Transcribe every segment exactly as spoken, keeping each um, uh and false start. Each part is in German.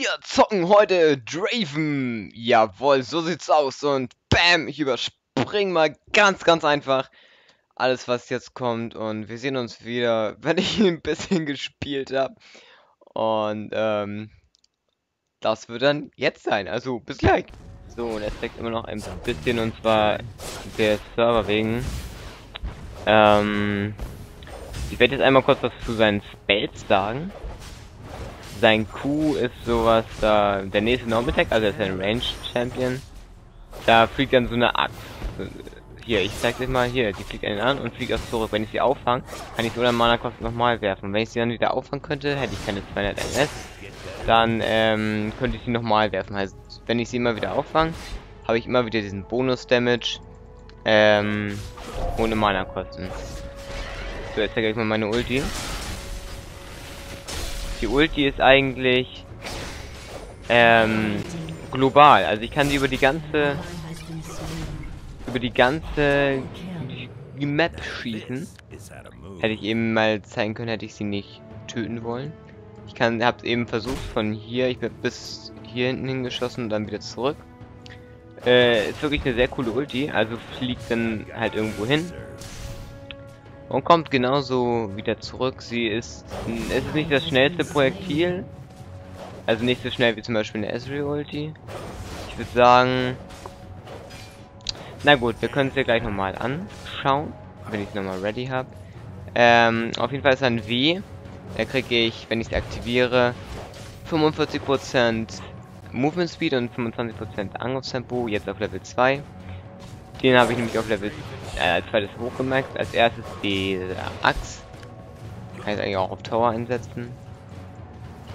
Wir zocken heute Draven. Jawohl, so sieht's aus. Und bam, ich überspringe mal ganz, ganz einfach alles, was jetzt kommt. Und wir sehen uns wieder, wenn ich ein bisschen gespielt habe. Und ähm, das wird dann jetzt sein. Also, bis gleich. So, und es steckt immer noch ein bisschen, und zwar der Server wegen. Ähm, ich werde jetzt einmal kurz was zu seinen Spells sagen. Sein Q ist sowas da, der nächste Normal Attack, also er ist ein Range Champion. Da fliegt dann so eine Axt. Hier, ich zeig dir mal hier, die fliegt einen an und fliegt auch zurück. Wenn ich sie auffange, kann ich so eine Mana-Kosten nochmal werfen. Wenn ich sie dann wieder auffangen könnte, hätte ich keine zweihundert M S. Dann ähm, könnte ich sie nochmal werfen. Also, wenn ich sie immer wieder auffange, habe ich immer wieder diesen Bonus-Damage. Ähm, ohne Mana-Kosten. So, jetzt zeige ich mal meine Ulti. Die Ulti ist eigentlich ähm, global, also ich kann sie über die ganze über die ganze die, die Map schießen. Hätte ich eben mal zeigen können, hätte ich sie nicht töten wollen. Ich kann, habe eben versucht von hier, ich bin bis hier hinten hingeschossen und dann wieder zurück. Äh, ist wirklich eine sehr coole Ulti, also fliegt dann halt irgendwo hin und kommt genauso wieder zurück. Sie ist, es ist nicht das schnellste Projektil, also nicht so schnell wie zum Beispiel eine Ezreal Ulti. Ich würde sagen, na gut, wir können es ja gleich nochmal anschauen, wenn ich es nochmal ready habe. Ähm, auf jeden Fall ist ein W, da kriege ich, wenn ich es aktiviere, fünfundvierzig Prozent Movement Speed und fünfundzwanzig Prozent Angriffstempo, jetzt auf Level zwei. Den habe ich nämlich auf Level äh, als zweites hochgemaxt. Als erstes die Axt. Kann ich eigentlich auch auf Tower einsetzen.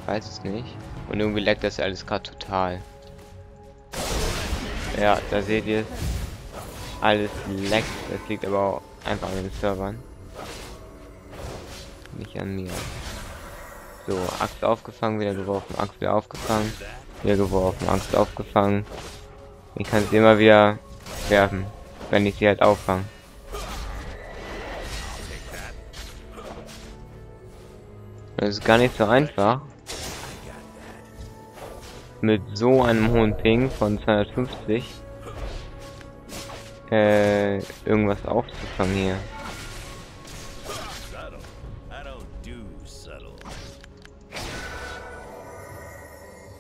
Ich weiß es nicht. Und irgendwie leckt das alles gerade total. Ja, da seht ihr es. Alles leckt. Das liegt aber auch einfach an den Servern. Nicht an mir. So, Axt aufgefangen, wieder geworfen, Axt wieder aufgefangen. Wieder geworfen, Axt aufgefangen. Ich kann es immer wieder werfen, wenn ich sie halt auffange. Das ist gar nicht so einfach. Mit so einem hohen Ping von zweihundertfünfzig äh, irgendwas aufzufangen hier.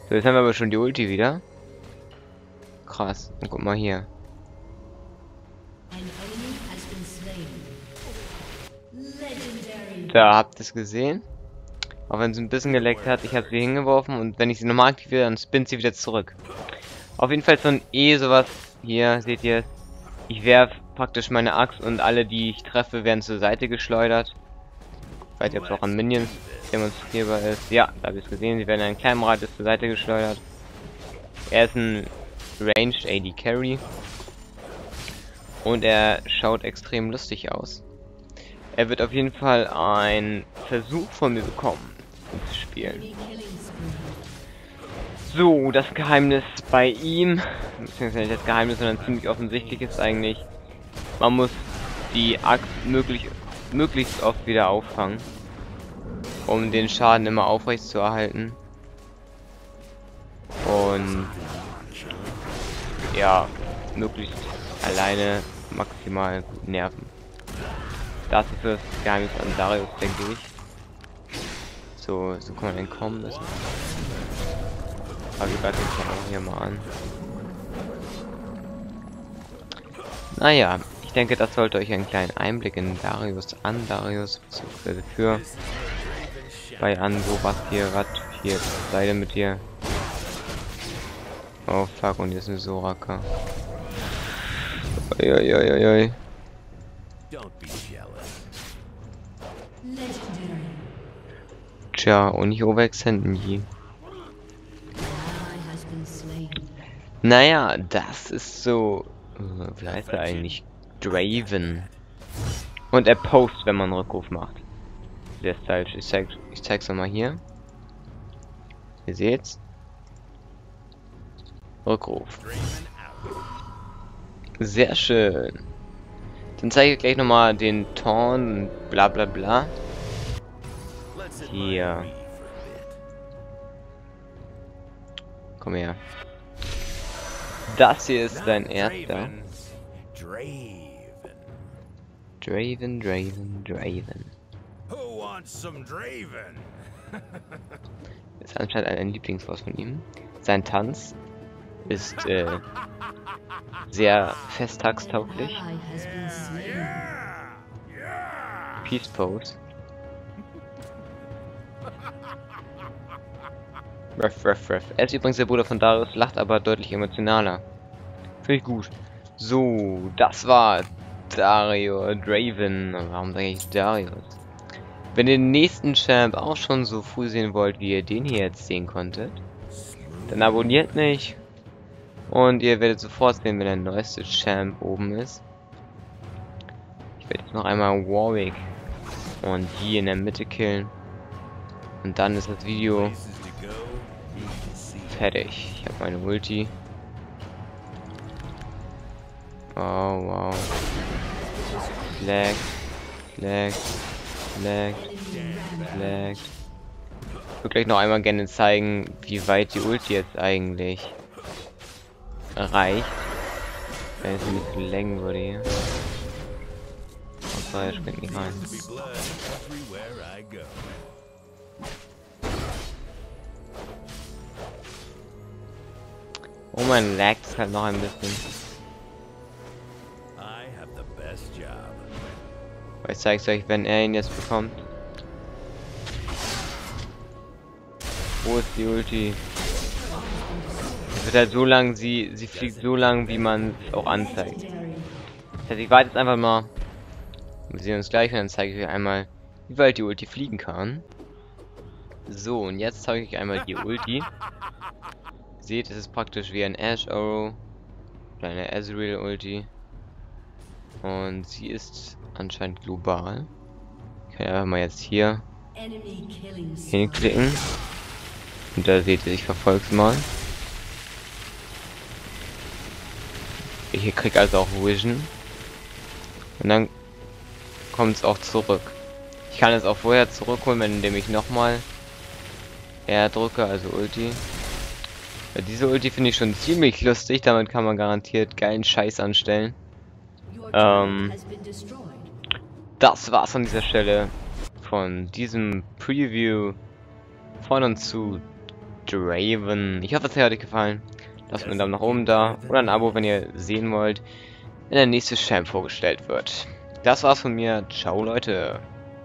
So, jetzt haben wir aber schon die Ulti wieder. Krass. Und guck mal hier. Da habt ihr es gesehen. Auch wenn es ein bisschen geleckt hat, ich habe sie hingeworfen und wenn ich sie normal aktiviere, dann spinnt sie wieder zurück. Auf jeden Fall so ein E sowas. Hier seht ihr, ich werfe praktisch meine Axt und alle, die ich treffe, werden zur Seite geschleudert. Ich weiß nicht, ob es auch an Minions demonstrierbar ist. Ja, da habe ich es gesehen, sie werden in einem kleinen Radius zur Seite geschleudert. Er ist ein Ranged A D Carry. Und er schaut extrem lustig aus. Er wird auf jeden Fall einen Versuch von mir bekommen, um zu spielen. So, das Geheimnis bei ihm, beziehungsweise nicht das Geheimnis, sondern ziemlich offensichtlich ist eigentlich, man muss die Axt möglich, möglichst oft wieder auffangen, um den Schaden immer aufrecht zu erhalten. Und ja, möglichst alleine maximal gut nerven. Das ist das Geheimnis an Darius, denke ich. So, so kann man entkommen müssen. Aber wir greifen uns auch hier mal an. Naja, ich denke, das sollte euch einen kleinen Einblick in Darius, an Darius, beziehungsweise für bei an, so was hier, Rad, hier, Seide mit dir. Oh fuck, und hier ist eine Soraka. Oi, oi, oi, oi. Tja, und ich overextenden die. Naja, das ist so. Wie heißt er eigentlich? Draven. Und er postet, wenn man einen Rückruf macht. Der ist falsch. Ich zeig, ich zeig's nochmal hier. Ihr seht's. Rückruf. Sehr schön. Dann zeige ich gleich nochmal den Ton, bla bla bla. Hier. Komm her. Das hier ist dein erster. Draven, Draven, Draven. Who wants some Draven? Ist anscheinend ein Lieblingsboss von ihm. Sein Tanz ist äh, sehr festtagstauglich. Peace Pose. Ruff, ruff, ruff. Er ist übrigens der Bruder von Darius, lacht aber deutlich emotionaler. Finde ich gut. So, das war Darius, Draven. Warum sage ich Darius? Wenn ihr den nächsten Champ auch schon so früh sehen wollt, wie ihr den hier jetzt sehen konntet, dann abonniert mich. Und ihr werdet sofort sehen, wenn der neueste Champ oben ist. Ich werde jetzt noch einmal Warwick und die in der Mitte killen. Und dann ist das Video fertig. Ich habe meine Ulti. Oh, wow. Flag, flag, flag, flag. Ich würde gleich noch einmal gerne zeigen, wie weit die Ulti jetzt eigentlich reicht. Wenn es nicht verlängern würde hier. Oh, sorry, ich springe nicht rein. Oh, mein Lag ist halt noch ein bisschen. Aber ich zeig's euch, wenn er ihn jetzt bekommt. Wo ist die Ulti? Es wird halt so lang, sie, sie fliegt so lang, wie man es auch anzeigt. Das heißt, ich warte jetzt einfach mal. Wir sehen uns gleich und dann zeige ich euch einmal, wie weit die Ulti fliegen kann. So, und jetzt zeige ich euch einmal die Ulti. Seht, es ist praktisch wie ein Ash Arrow, eine Ezreal Ulti, und sie ist anscheinend global. Ich kann einfach mal jetzt hier hinklicken und da seht ihr, ich verfolg's mal. Ich hier krieg also auch Vision und dann kommt es auch zurück. Ich kann es auch vorher zurückholen, indem ich nochmal R drücke, also Ulti. Diese Ulti finde ich schon ziemlich lustig, damit kann man garantiert geilen Scheiß anstellen. Ähm, das war's an dieser Stelle von diesem Preview von und zu Draven. Ich hoffe, es hat euch gefallen. Lasst mir einen Daumen nach oben da oder ein Abo, wenn ihr sehen wollt, wenn der nächste Champ vorgestellt wird. Das war's von mir. Ciao, Leute.